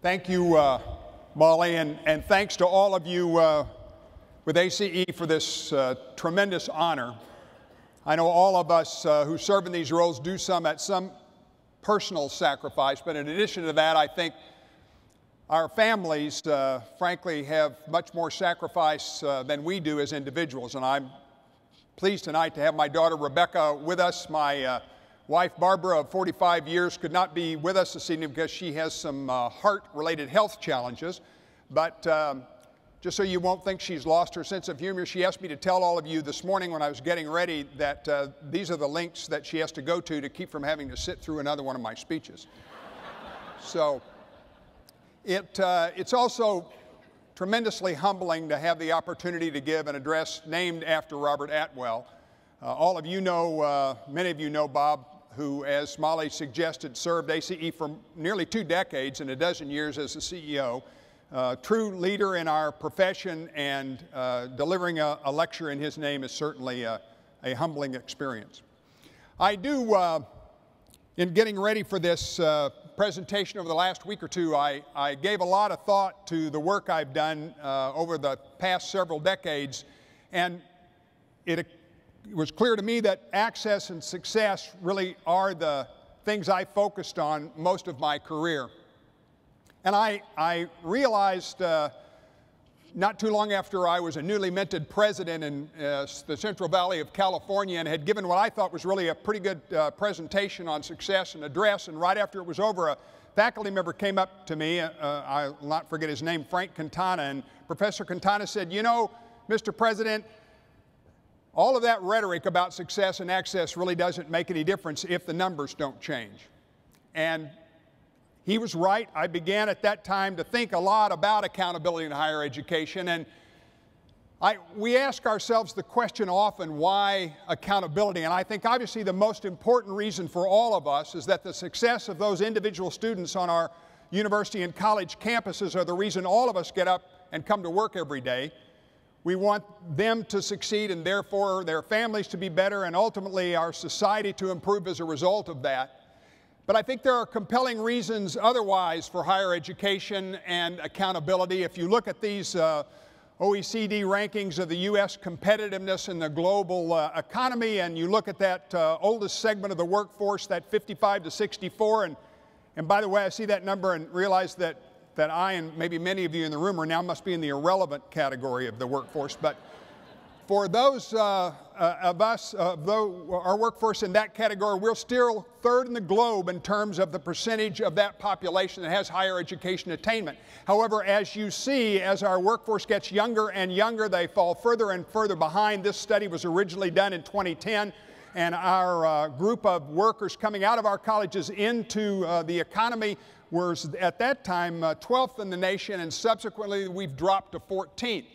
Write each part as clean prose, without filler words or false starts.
Thank you, Molly, and thanks to all of you with ACE for this tremendous honor. I know all of us who serve in these roles do some at some personal sacrifice, but in addition to that, I think our families, frankly, have much more sacrifice than we do as individuals, and I'm pleased tonight to have my daughter Rebecca with us. My wife Barbara of 45 years could not be with us this evening because she has some heart-related health challenges. But just so you won't think she's lost her sense of humor, she asked me to tell all of you this morning when I was getting ready that these are the links that she has to go to keep from having to sit through another one of my speeches. So it's also tremendously humbling to have the opportunity to give an address named after Robert Atwell. All of you know, many of you know Bob, who, as Molly suggested, served ACE for nearly 2 decades and a dozen years as the CEO, true leader in our profession, and delivering a lecture in his name is certainly a humbling experience. I do, in getting ready for this presentation over the last week or two, I gave a lot of thought to the work I've done over the past several decades, and it was clear to me that access and success really are the things I focused on most of my career. And I realized not too long after I was a newly minted president in the Central Valley of California and had given what I thought was really a pretty good presentation on success and address, and right after it was over, a faculty member came up to me, I'll not forget his name, Frank Quintana, and Professor Quintana said, "You know, Mr. President, all of that rhetoric about success and access really doesn't make any difference if the numbers don't change." And he was right. I began at that time to think a lot about accountability in higher education, and we ask ourselves the question often, why accountability? And I think obviously the most important reason for all of us is that the success of those individual students on our university and college campuses are the reason all of us get up and come to work every day. We want them to succeed and therefore their families to be better and ultimately our society to improve as a result of that. But I think there are compelling reasons otherwise for higher education and accountability. If you look at these OECD rankings of the U.S. competitiveness in the global economy, and you look at that oldest segment of the workforce, that 55 to 64, and by the way, I see that number and realize that I and maybe many of you in the room are now must be in the irrelevant category of the workforce, but for those of us, our workforce in that category, we're still third in the globe in terms of the percentage of that population that has higher education attainment. However, as you see, as our workforce gets younger and younger, they fall further and further behind. This study was originally done in 2010. And our group of workers coming out of our colleges into the economy was at that time 12th in the nation, and subsequently we've dropped to 14th.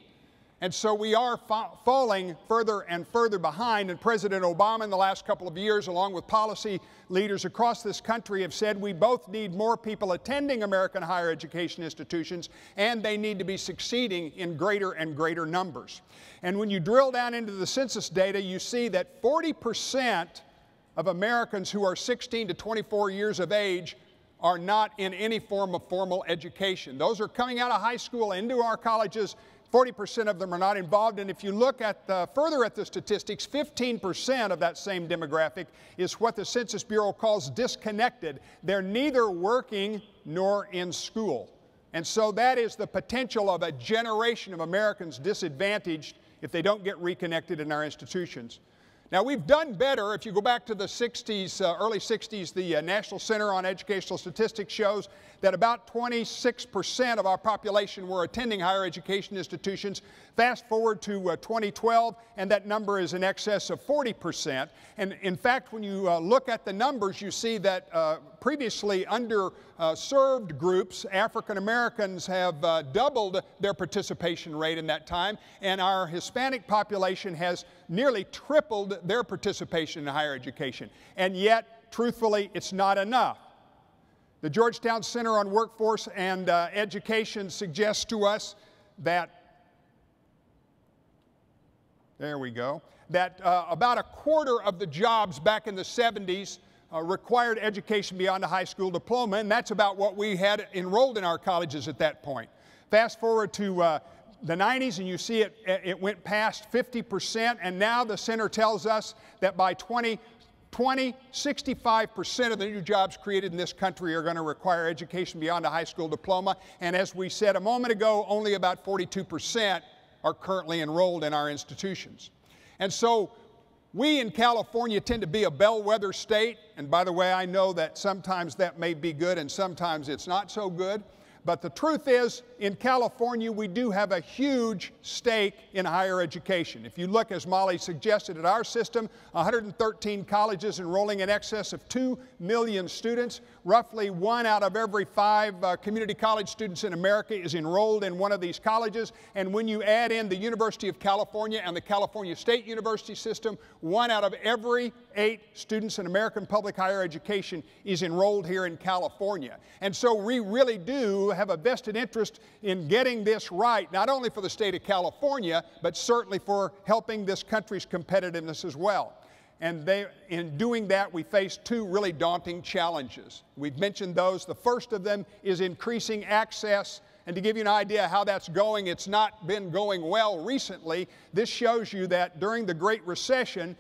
And so we are falling further and further behind, and President Obama in the last couple of years, along with policy leaders across this country, have said we both need more people attending American higher education institutions, and they need to be succeeding in greater and greater numbers. And when you drill down into the census data, you see that 40% of Americans who are 16 to 24 years of age are not in any form of formal education. Those are coming out of high school into our colleges. 40% of them are not involved, and if you look at further at the statistics, 15% of that same demographic is what the Census Bureau calls disconnected. They're neither working nor in school. And so that is the potential of a generation of Americans disadvantaged if they don't get reconnected in our institutions. Now, we've done better. If you go back to the 60s, early 60s, the National Center on Educational Statistics shows that about 26% of our population were attending higher education institutions. Fast forward to 2012, and that number is in excess of 40%. And in fact, when you look at the numbers, you see that previously underserved groups, African Americans, have doubled their participation rate in that time, and our Hispanic population has nearly tripled their participation in higher education. And yet, truthfully, it's not enough. The Georgetown Center on Workforce and Education suggests to us that, that about a quarter of the jobs back in the 70s required education beyond a high school diploma, and that's about what we had enrolled in our colleges at that point. Fast forward to the 90s, and you see it went past 50%, and now the center tells us that by 2020, 65% of the new jobs created in this country are going to require education beyond a high school diploma, and as we said a moment ago, only about 42% are currently enrolled in our institutions. And so we in California tend to be a bellwether state, and by the way, I know that sometimes that may be good and sometimes it's not so good, but the truth is, in California, we do have a huge stake in higher education. If you look, as Molly suggested, at our system, 113 colleges enrolling in excess of 2 million students. Roughly 1 out of every 5 community college students in America is enrolled in one of these colleges. And when you add in the University of California and the California State University System, 1 out of every 8 students in American public higher education is enrolled here in California. And so we really do have a vested interest in getting this right, not only for the state of California, but certainly for helping this country's competitiveness as well. And in doing that, we face 2 really daunting challenges. We've mentioned those. The first of them is increasing access. And to give you an idea how that's going, it's not been going well recently. This shows you that during the Great Recession,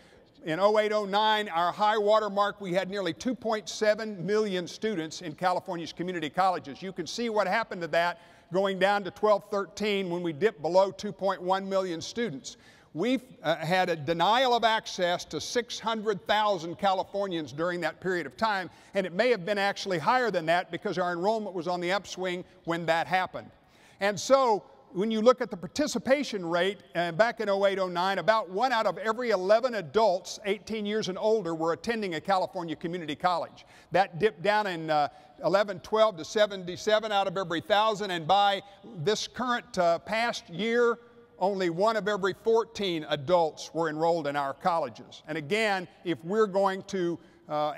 in 2008-09, our high water mark, we had nearly 2.7 million students in California's community colleges. You can see what happened to that going down to 12-13 when we dipped below 2.1 million students. We've had a denial of access to 600,000 Californians during that period of time, and it may have been actually higher than that because our enrollment was on the upswing when that happened. And so, when you look at the participation rate back in 2008-09, about 1 out of every 11 adults 18 years and older were attending a California community college. That dipped down in 11-12 to 77 out of every 1,000, and by this current past year, only 1 of every 14 adults were enrolled in our colleges. And again, if we're going to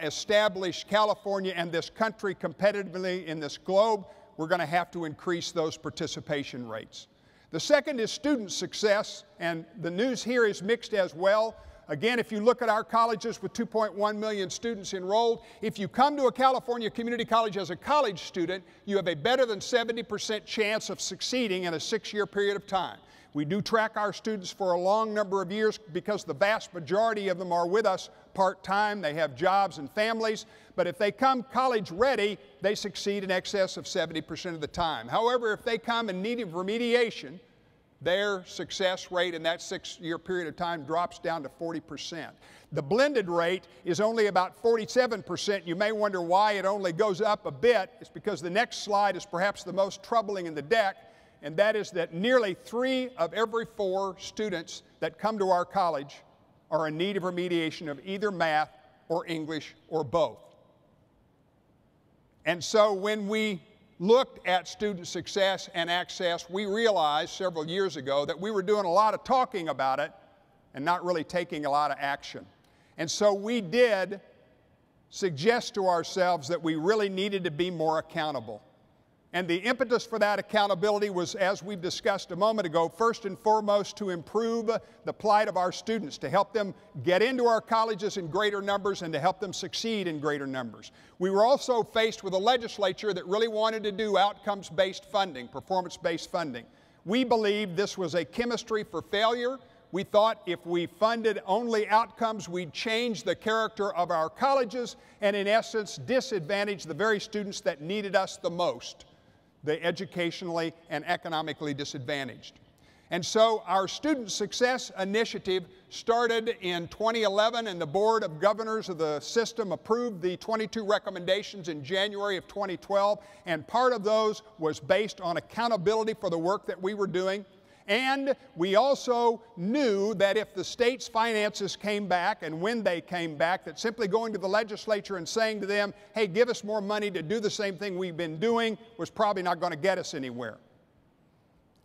establish California and this country competitively in this globe, we're going to have to increase those participation rates. The second is student success, and the news here is mixed as well. Again, if you look at our colleges with 2.1 million students enrolled, if you come to a California community college as a college student, you have a better than 70% chance of succeeding in a 6-year period of time. We do track our students for a long number of years because the vast majority of them are with us part-time, they have jobs and families, but if they come college ready, they succeed in excess of 70% of the time. However, if they come in need of remediation, their success rate in that 6-year period of time drops down to 40%. The blended rate is only about 47%. You may wonder why it only goes up a bit. It's because the next slide is perhaps the most troubling in the deck, and that is that nearly 3 of every 4 students that come to our college are in need of remediation of either math or English or both. And so when we looked at student success and access, we realized several years ago that we were doing a lot of talking about it and not really taking a lot of action. And so we did suggest to ourselves that we really needed to be more accountable. And the impetus for that accountability was, as we've discussed a moment ago, first and foremost to improve the plight of our students, to help them get into our colleges in greater numbers and to help them succeed in greater numbers. We were also faced with a legislature that really wanted to do outcomes-based funding, performance-based funding. We believed this was a chemistry for failure. We thought if we funded only outcomes, we'd change the character of our colleges and, in essence, disadvantage the very students that needed us the most, the educationally and economically disadvantaged. And so our Student Success Initiative started in 2011, and the Board of Governors of the system approved the 22 recommendations in January of 2012, and part of those was based on accountability for the work that we were doing. And we also knew that if the state's finances came back, and when they came back, that simply going to the legislature and saying to them, hey, give us more money to do the same thing we've been doing, was probably not going to get us anywhere.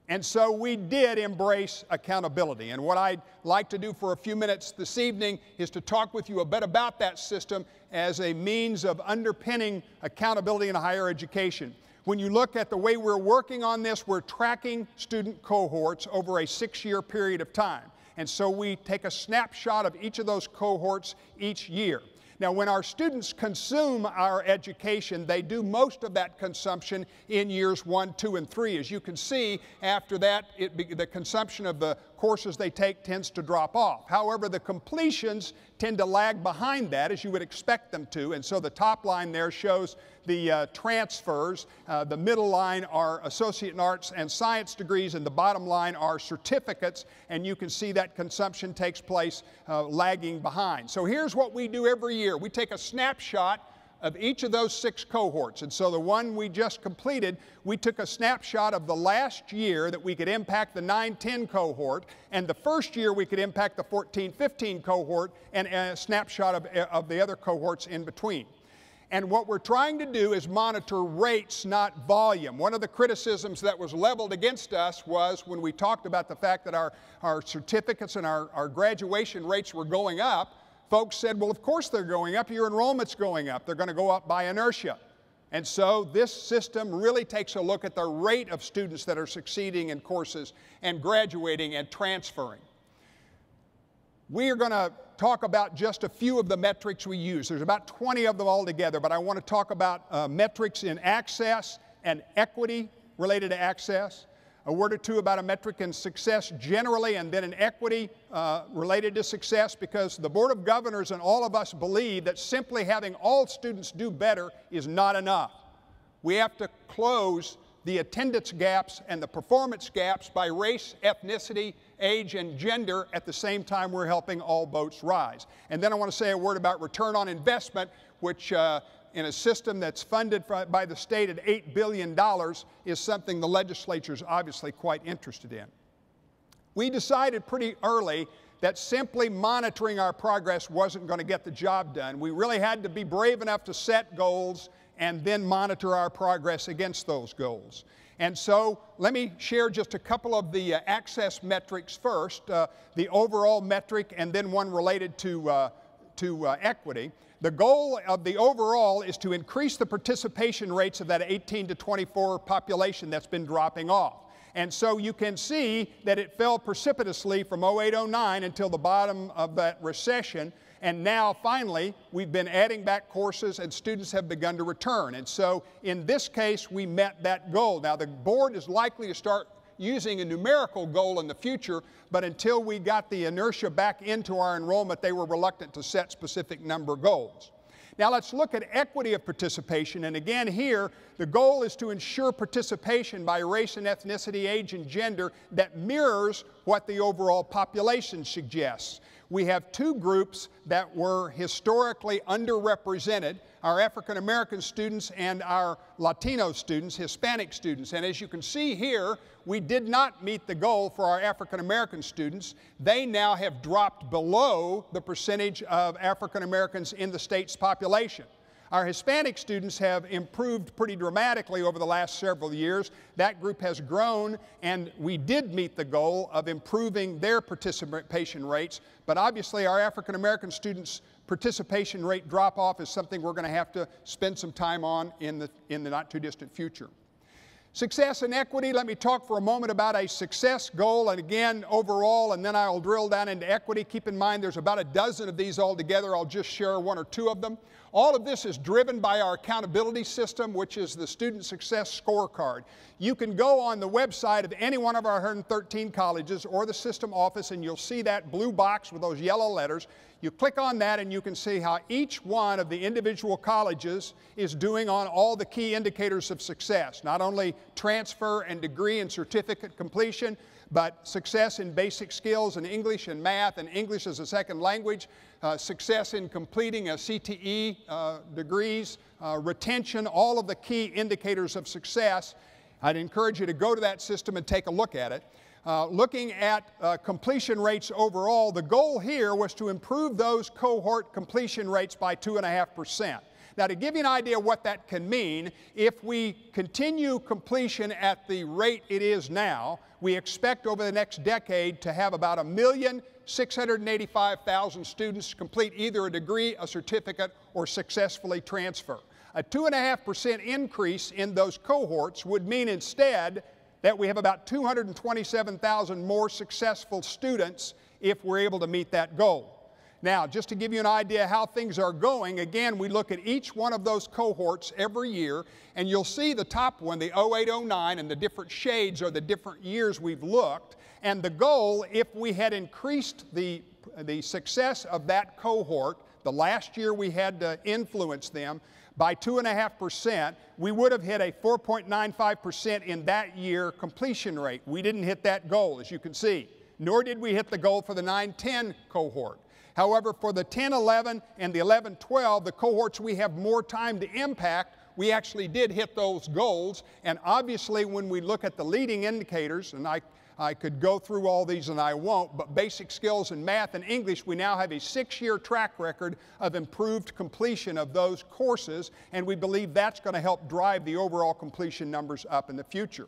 And so we did embrace accountability. And what I'd like to do for a few minutes this evening is to talk with you a bit about that system as a means of underpinning accountability in higher education. When you look at the way we're working on this, we're tracking student cohorts over a 6-year period of time. And so we take a snapshot of each of those cohorts each year. Now, when our students consume our education, they do most of that consumption in years 1, 2, and 3. As you can see, after that, the consumption of the courses they take tends to drop off. However, the completions tend to lag behind that, as you would expect them to, and so the top line there shows the transfers. The middle line are associate in arts and science degrees, and the bottom line are certificates, and you can see that consumption takes place lagging behind. So here's what we do every year. We take a snapshot of each of those 6 cohorts. And so the one we just completed, we took a snapshot of the last year that we could impact the 9-10 cohort, and the first year we could impact the 14-15 cohort, and a snapshot of the other cohorts in between. And what we're trying to do is monitor rates, not volume. One of the criticisms that was leveled against us was when we talked about the fact that our certificates and our graduation rates were going up. Folks said, well, of course they're going up. Your enrollment's going up. They're going to go up by inertia. And so this system really takes a look at the rate of students that are succeeding in courses and graduating and transferring. We are going to talk about just a few of the metrics we use. There's about 20 of them altogether, but I want to talk about metrics in access and equity related to access. A word or two about a metric in success generally, and then an equity related to success, because the Board of Governors and all of us believe that simply having all students do better is not enough. We have to close the attendance gaps and the performance gaps by race, ethnicity, age, and gender at the same time we're helping all boats rise. And then I want to say a word about return on investment, which in a system that's funded by the state at $8 billion is something the legislature is obviously quite interested in. We decided pretty early that simply monitoring our progress wasn't going to get the job done. We really had to be brave enough to set goals and then monitor our progress against those goals. And so let me share just a couple of the access metrics first, the overall metric and then one related to equity. The goal of the overall is to increase the participation rates of that 18 to 24 population that's been dropping off. And so you can see that it fell precipitously from 08-09 until the bottom of that recession. And now, finally, we've been adding back courses and students have begun to return. And so, in this case, we met that goal. Now, the board is likely to start using a numerical goal in the future, but until we got the inertia back into our enrollment, they were reluctant to set specific number goals. Now, let's look at equity of participation. And again, here, the goal is to ensure participation by race and ethnicity, age and gender that mirrors what the overall population suggests. We have 2 groups that were historically underrepresented, our African American students and our Latino students, Hispanic students. And as you can see here, we did not meet the goal for our African American students. They now have dropped below the percentage of African Americans in the state's population. Our Hispanic students have improved pretty dramatically over the last several years. That group has grown, and we did meet the goal of improving their participation rates. But obviously, our African American students' participation rate drop-off is something we're going to have to spend some time on in the not-too-distant future. Success and equity, let me talk for a moment about a success goal, and again, overall, and then I'll drill down into equity. Keep in mind there's about a dozen of these altogether. I'll just share 1 or 2 of them. All of this is driven by our accountability system, which is the Student Success Scorecard. You can go on the website of any one of our 113 colleges or the system office, and you'll see that blue box with those yellow letters. You click on that and you can see how each one of the individual colleges is doing on all the key indicators of success, not only transfer and degree and certificate completion, but success in basic skills and English and math and English as a second language, success in completing a CTE degrees, retention, all of the key indicators of success. I'd encourage you to go to that system and take a look at it. Looking at completion rates overall, the goal here was to improve those cohort completion rates by 2.5%. Now, to give you an idea what that can mean, if we continue completion at the rate it is now, we expect over the next decade to have about 1,685,000 students complete either a degree, a certificate, or successfully transfer. A 2.5% increase in those cohorts would mean instead that we have about 227,000 more successful students if we're able to meet that goal. Now, just to give you an idea how things are going, again, we look at each one of those cohorts every year, and you'll see the top one, the 08-09, and the different shades are the different years we've looked. And the goal, if we had increased the success of that cohort, the last year we had to influence them, by 2.5%, we would have hit a 4.95% in that year completion rate. We didn't hit that goal, as you can see, nor did we hit the goal for the 9-10 cohort. However, for the 10-11 and the 11-12, the cohorts we have more time to impact, we actually did hit those goals. And obviously, when we look at the leading indicators, and I could go through all these and I won't, but basic skills in math and English, we now have a 6-year track record of improved completion of those courses, and we believe that's going to help drive the overall completion numbers up in the future.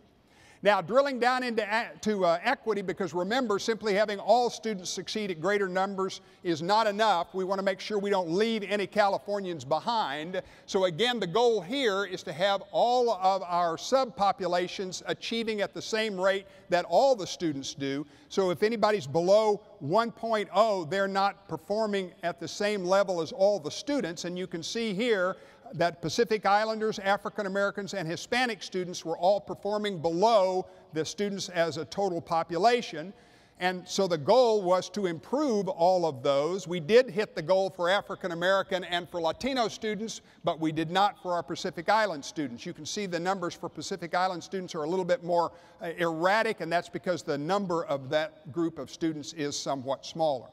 Now, drilling down into equity, because remember, simply having all students succeed at greater numbers is not enough. We want to make sure we don't leave any Californians behind. So again, the goal here is to have all of our subpopulations achieving at the same rate that all the students do. So if anybody's below 1.0, they're not performing at the same level as all the students. And you can see here that Pacific Islanders, African Americans, and Hispanic students were all performing below the students as a total population. And so the goal was to improve all of those. We did hit the goal for African American and for Latino students, but we did not for our Pacific Island students. You can see the numbers for Pacific Island students are a little bit more erratic, and that's because the number of that group of students is somewhat smaller.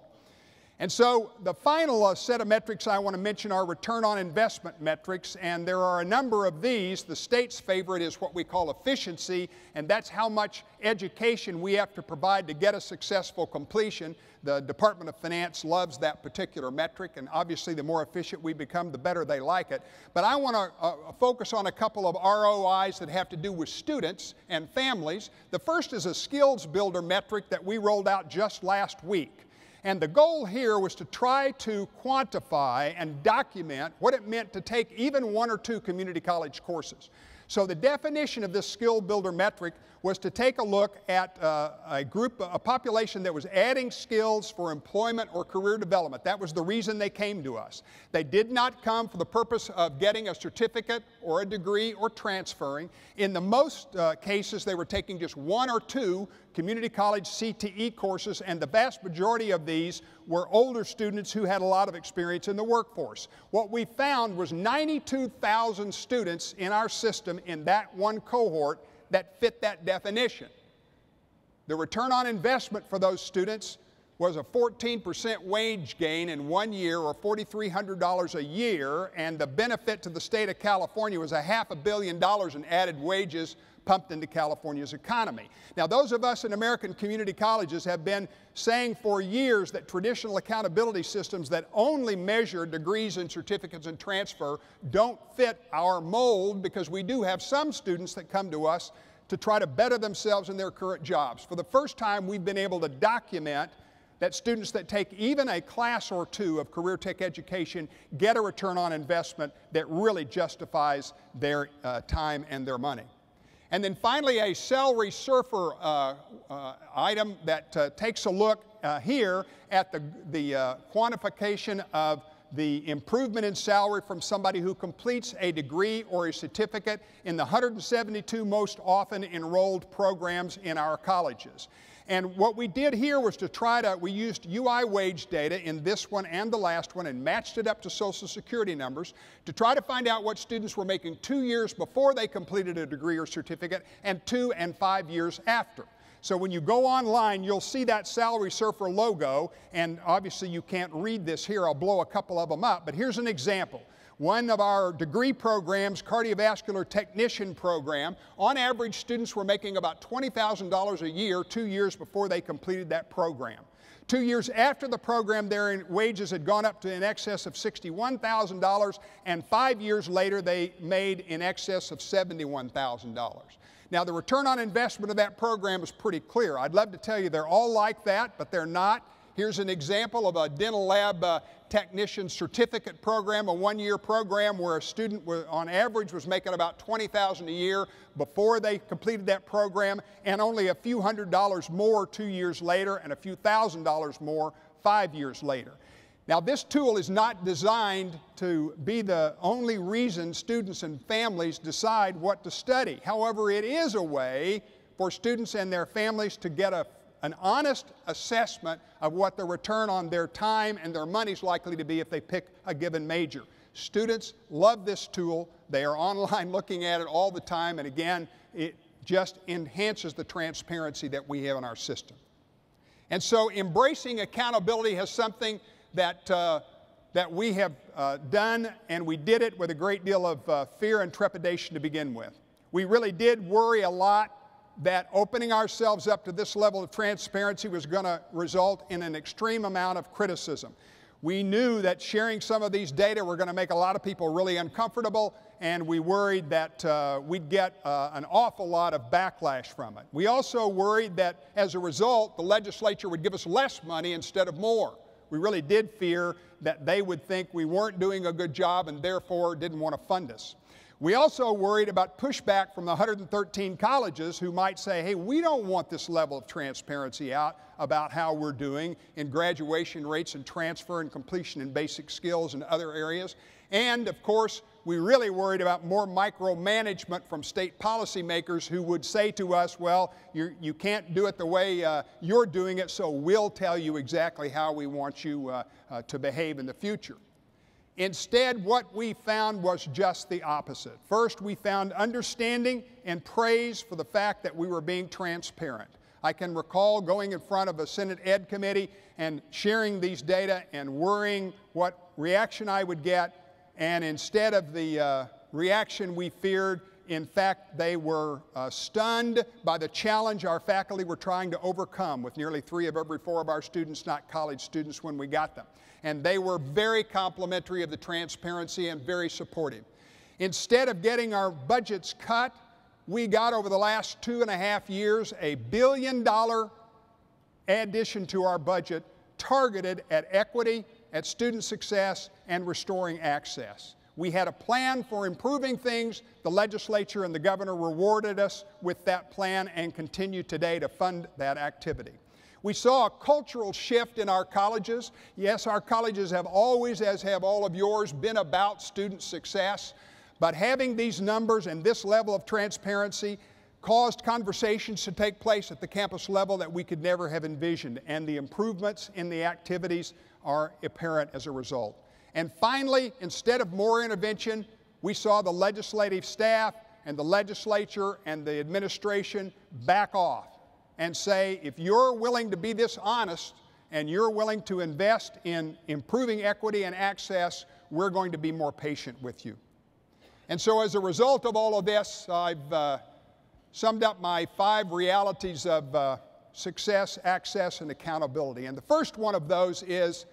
And so the final set of metrics I want to mention are return on investment metrics, and there are a number of these. The state's favorite is what we call efficiency, and that's how much education we have to provide to get a successful completion. The Department of Finance loves that particular metric, and obviously the more efficient we become, the better they like it. But I want to focus on a couple of ROIs that have to do with students and families. The first is a skills builder metric that we rolled out just last week. And the goal here was to try to quantify and document what it meant to take even 1 or 2 community college courses. So the definition of this skill builder metric was to take a look at a population that was adding skills for employment or career development. That was the reason they came to us. They did not come for the purpose of getting a certificate or a degree or transferring. In the most cases, they were taking just 1 or 2 community college CTE courses, and the vast majority of these were older students who had a lot of experience in the workforce. What we found was 92,000 students in our system in that one cohort that fit that definition. The return on investment for those students was a 14% wage gain in 1 year, or $4,300 a year, and the benefit to the state of California was $500 million in added wages pumped into California's economy. Now, those of us in American community colleges have been saying for years that traditional accountability systems that only measure degrees and certificates and transfer don't fit our mold, because we do have some students that come to us to try to better themselves in their current jobs. For the first time, we've been able to document that students that take even a class or 2 of career tech education get a return on investment that really justifies their time and their money. And then finally, a Salary Surfer item that takes a look here at the quantification of the improvement in salary from somebody who completes a degree or a certificate in the 172 most often enrolled programs in our colleges. And what we did here was to we used UI wage data in this one and the last one and matched it up to Social Security numbers to try to find out what students were making 2 years before they completed a degree or certificate and 2 and 5 years after. So when you go online, you'll see that Salary Surfer logo, and obviously you can't read this here. I'll blow a couple of them up, but here's an example. One of our degree programs, cardiovascular technician program, on average students were making about $20,000 a year 2 years before they completed that program. 2 years after the program, their wages had gone up to in excess of $61,000, and 5 years later they made in excess of $71,000. Now, the return on investment of that program is pretty clear. I'd love to tell you they're all like that, but they're not. Here's an example of a dental lab technician certificate program, a 1-year program where a student on average was making about $20,000 a year before they completed that program, and only a few $100s more 2 years later and a few $1,000s more 5 years later. Now, this tool is not designed to be the only reason students and families decide what to study. However, it is a way for students and their families to get an honest assessment of what the return on their time and their money is likely to be if they pick a given major. Students love this tool. They are online looking at it all the time, and again, it just enhances the transparency that we have in our system. And so embracing accountability is something that, we have done, and we did it with a great deal of fear and trepidation to begin with. We really did worry a lot that opening ourselves up to this level of transparency was going to result in an extreme amount of criticism. We knew that sharing some of these data were going to make a lot of people really uncomfortable, and we worried that we'd get an awful lot of backlash from it. We also worried that, as a result, the legislature would give us less money instead of more. We really did fear that they would think we weren't doing a good job and therefore didn't want to fund us. We also worried about pushback from the 113 colleges who might say, hey, we don't want this level of transparency out about how we're doing in graduation rates and transfer and completion and basic skills and other areas. And, of course, we really worried about more micromanagement from state policymakers who would say to us, well, you can't do it the way you're doing it, so we'll tell you exactly how we want you to behave in the future. Instead, what we found was just the opposite. First, we found understanding and praise for the fact that we were being transparent. I can recall going in front of a Senate Ed Committee and sharing these data and worrying what reaction I would get, and instead of the reaction we feared, in fact, they were stunned by the challenge our faculty were trying to overcome, with nearly 3 of every 4 of our students not college students when we got them. And they were very complimentary of the transparency and very supportive. Instead of getting our budgets cut, we got over the last 2.5 years a $1 billion addition to our budget targeted at equity, at student success, and restoring access. We had a plan for improving things. The legislature and the governor rewarded us with that plan and continue today to fund that activity. We saw a cultural shift in our colleges. Yes, our colleges have always, as have all of yours, been about student success, but having these numbers and this level of transparency caused conversations to take place at the campus level that we could never have envisioned, and the improvements in the activities are apparent as a result. And finally, instead of more intervention, we saw the legislative staff and the legislature and the administration back off and say, if you're willing to be this honest and you're willing to invest in improving equity and access, we're going to be more patient with you. And so as a result of all of this, I've summed up my 5 realities of success, access, and accountability. And the first one of those is,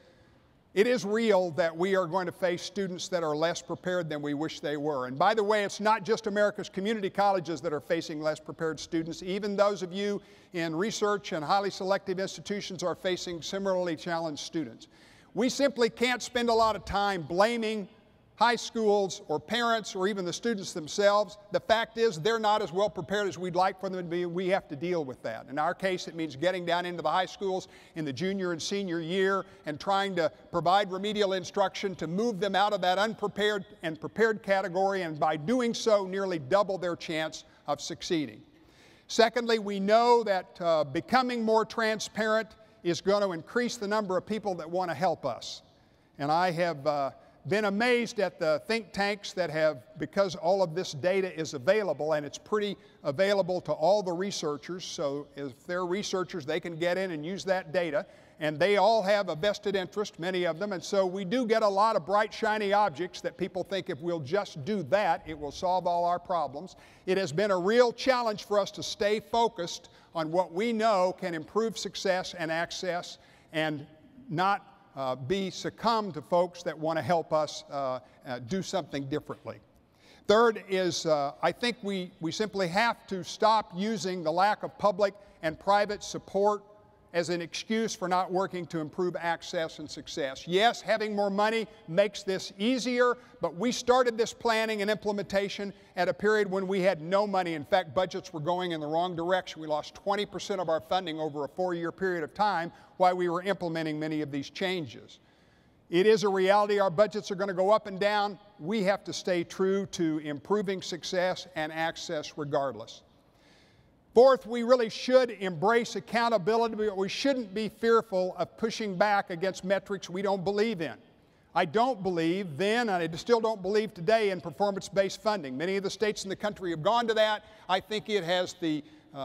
it is real that we are going to face students that are less prepared than we wish they were. And by the way, it's not just America's community colleges that are facing less prepared students. Even those of you in research and highly selective institutions are facing similarly challenged students. We simply can't spend a lot of time blaming high schools or parents or even the students themselves. The fact is they're not as well prepared as we'd like for them to be. We have to deal with that. In our case, it means getting down into the high schools in the junior and senior year and trying to provide remedial instruction to move them out of that unprepared and prepared category, and by doing so, nearly double their chance of succeeding. Secondly, we know that becoming more transparent is going to increase the number of people that want to help us. And I have been amazed at the think tanks that have, because all of this data is available, and it's pretty available to all the researchers, so if they're researchers, they can get in and use that data, and they all have a vested interest, many of them, and so we do get a lot of bright, shiny objects that people think if we'll just do that, it will solve all our problems. It has been a real challenge for us to stay focused on what we know can improve success and access, and not succumb to folks that want to help us do something differently. Third is, I think we simply have to stop using the lack of public and private support as an excuse for not working to improve access and success. Yes, having more money makes this easier, but we started this planning and implementation at a period when we had no money. In fact, budgets were going in the wrong direction. We lost 20% of our funding over a 4-year period of time while we were implementing many of these changes. It is a reality. Our budgets are going to go up and down. We have to stay true to improving success and access regardless. Fourth, we really should embrace accountability, but we shouldn't be fearful of pushing back against metrics we don't believe in. I don't believe then, and I still don't believe today, in performance-based funding. Many of the states in the country have gone to that. I think it has the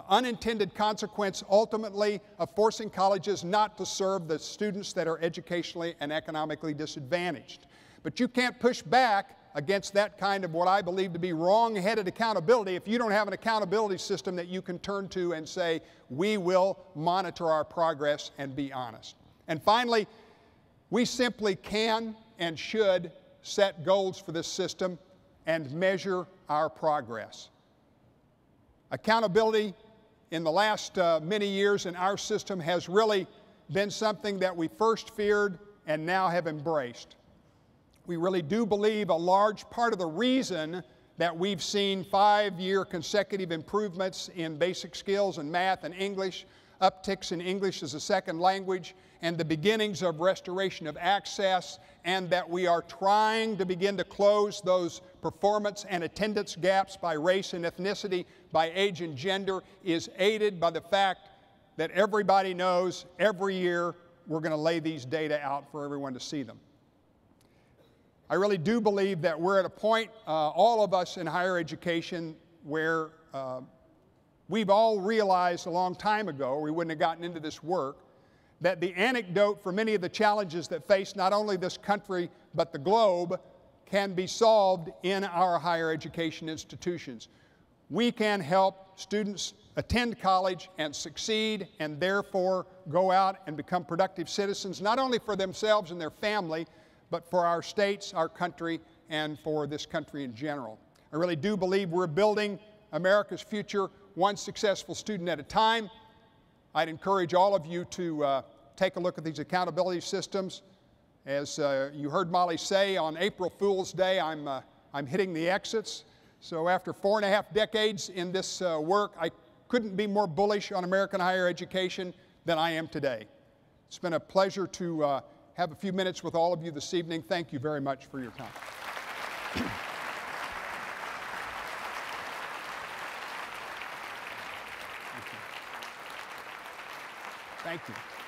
unintended consequence, ultimately, of forcing colleges not to serve the students that are educationally and economically disadvantaged. But you can't push back against that kind of what I believe to be wrong-headed accountability if you don't have an accountability system that you can turn to and say, we will monitor our progress and be honest. And finally, we simply can and should set goals for this system and measure our progress. Accountability in the last many years in our system has really been something that we first feared and now have embraced. We really do believe a large part of the reason that we've seen 5-year consecutive improvements in basic skills and math and English, upticks in English as a second language, and the beginnings of restoration of access, and that we are trying to begin to close those performance and attendance gaps by race and ethnicity, by age and gender, is aided by the fact that everybody knows every year we're going to lay these data out for everyone to see them. I really do believe that we're at a point, all of us in higher education, where we've all realized a long time ago, we wouldn't have gotten into this work, that the antidote for many of the challenges that face not only this country but the globe can be solved in our higher education institutions. We can help students attend college and succeed and therefore go out and become productive citizens, not only for themselves and their family, but for our states, our country, and for this country in general. I really do believe we're building America's future one successful student at a time. I'd encourage all of you to take a look at these accountability systems. As you heard Molly say, on April Fool's Day, I'm hitting the exits. So after 4.5 decades in this work, I couldn't be more bullish on American higher education than I am today. It's been a pleasure to have a few minutes with all of you this evening. Thank you very much for your time. Thank you.